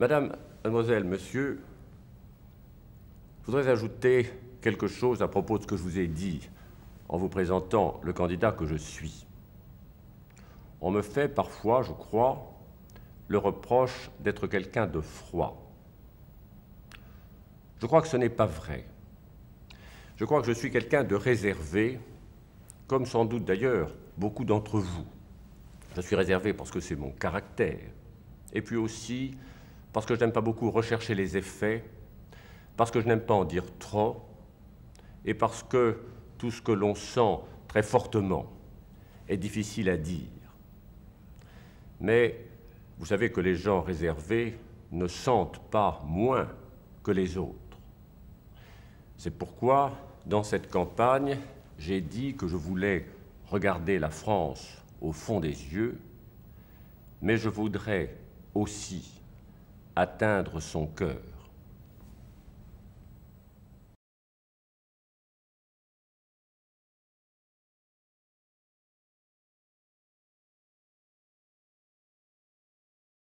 Madame, mademoiselle, monsieur, je voudrais ajouter quelque chose à propos de ce que je vous ai dit en vous présentant le candidat que je suis. On me fait parfois, je crois, le reproche d'être quelqu'un de froid. Je crois que ce n'est pas vrai. Je crois que je suis quelqu'un de réservé, comme sans doute d'ailleurs beaucoup d'entre vous. Je suis réservé parce que c'est mon caractère, et puis aussi parce que je n'aime pas beaucoup rechercher les effets, parce que je n'aime pas en dire trop, et parce que tout ce que l'on sent très fortement est difficile à dire. Mais vous savez que les gens réservés ne sentent pas moins que les autres. C'est pourquoi, dans cette campagne, j'ai dit que je voulais regarder la France au fond des yeux, mais je voudrais aussi atteindre son cœur.